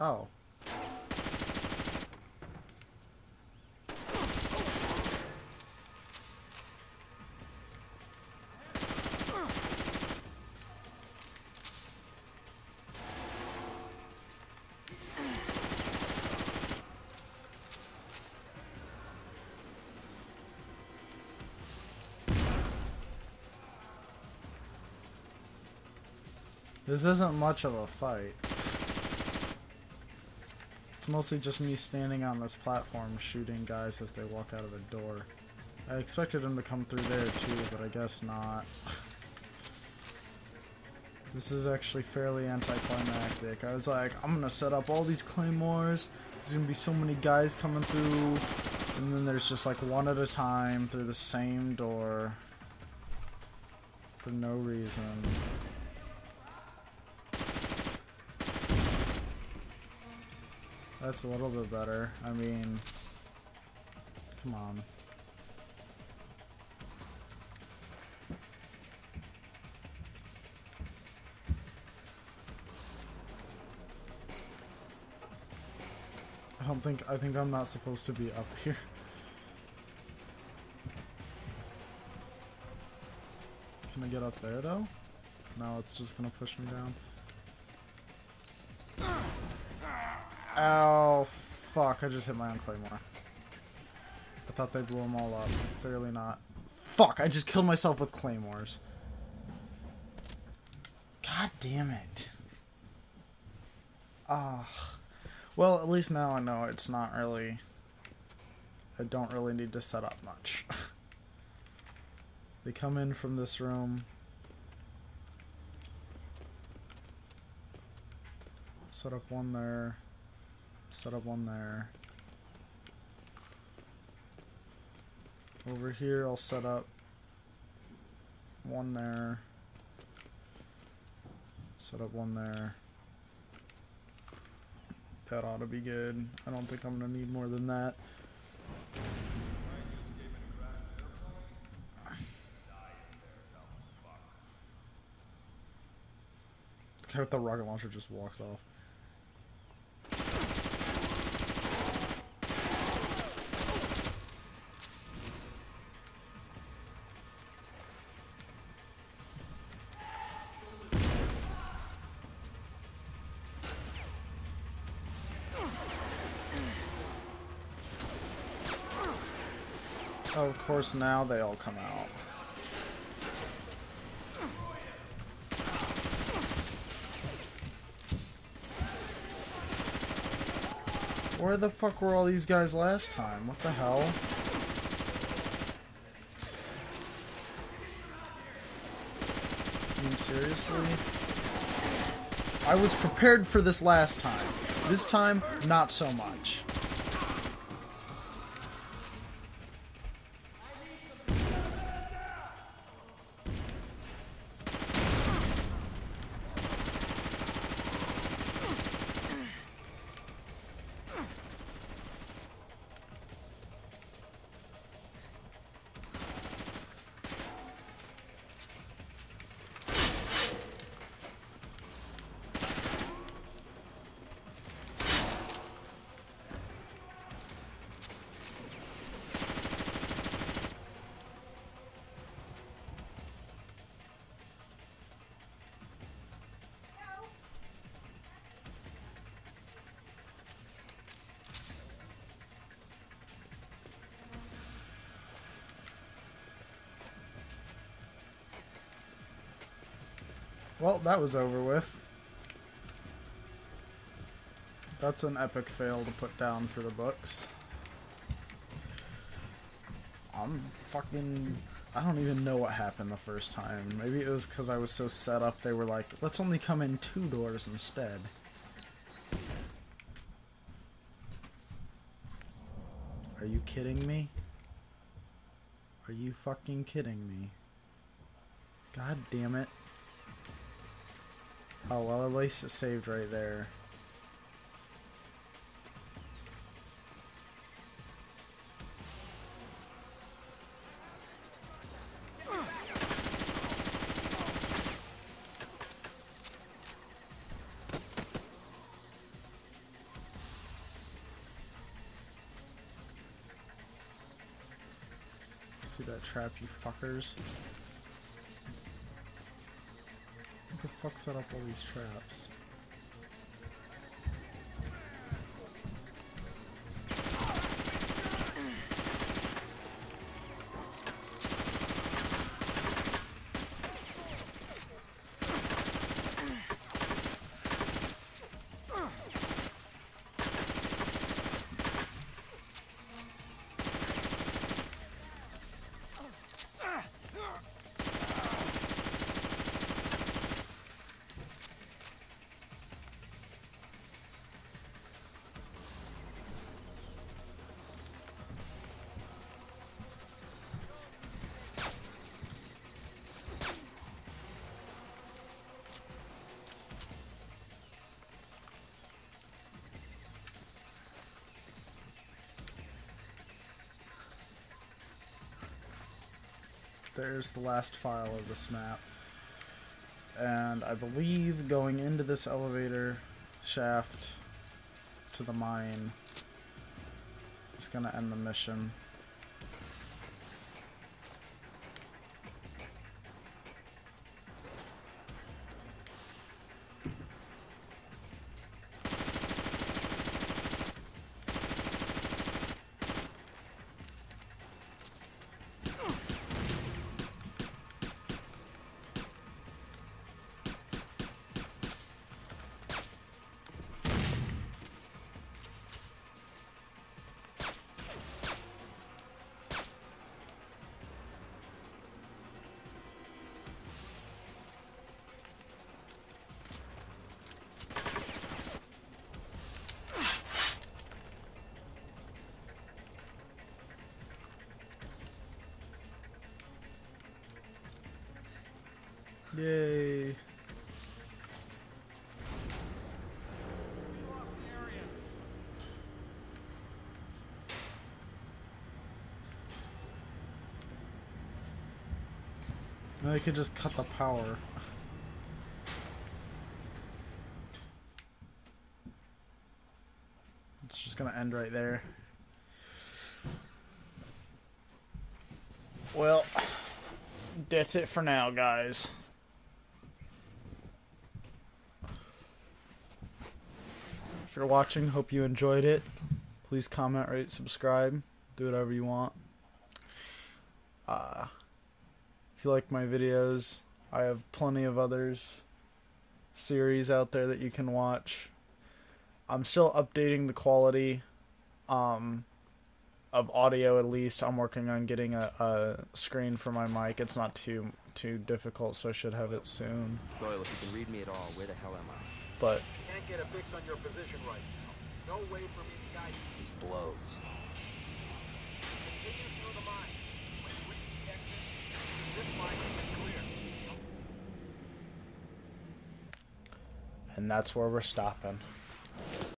Oh. This isn't much of a fight. It's mostly just me standing on this platform shooting guys as they walk out of a door. I expected them to come through there too, but I guess not. This is actually fairly anticlimactic. I was like, I'm gonna set up all these claymores, there's gonna be so many guys coming through, and then there's just like one at a time through the same door. For no reason. That's a little bit better. I mean, come on. I think I'm not supposed to be up here. Can I get up there though? No, it's just gonna push me down. Oh, fuck, I just hit my own claymore. I thought they blew them all up. Clearly not. Fuck, I just killed myself with claymores. God damn it. Ah. Well, at least now I know it's not really... I don't really need to set up much. They come in from this room. Set up one there. Set up one there. Over here, I'll set up one there. Set up one there. That ought to be good. I don't think I'm gonna need more than that. The guy with the rocket launcher just walks off. Oh, of course, now they all come out. Where the fuck were all these guys last time? What the hell? I mean, seriously? I was prepared for this last time. This time, not so much. Well, that was over with. That's an epic fail to put down for the books. I don't even know what happened the first time. Maybe it was because I was so set up they were like, let's only come in 2 doors instead. Are you kidding me? Are you fucking kidding me? God damn it. Oh, well, at least it saved right there. see that trap, you fuckers. What the fuck set up all these traps? There's the last file of this map, and I believe going into this elevator shaft to the mine is gonna end the mission. Yay. Now I could just cut the power. It's just gonna end right there. Well, that's it for now, guys. If you're watching, hope you enjoyed it. Please comment, rate, subscribe, do whatever you want. If you like my videos, I have plenty of others series out there that you can watch. I'm still updating the quality of audio, at least. I'm working on getting a screen for my mic. It's not too difficult, so I should have it soon. Doyle, if you can read me at all, where the hell am I? But can't get a fix on your position right now. No way for me to guide you. These blows. Continue through the mine. When you reach the exit, the zip line will be clear. And that's where we're stopping.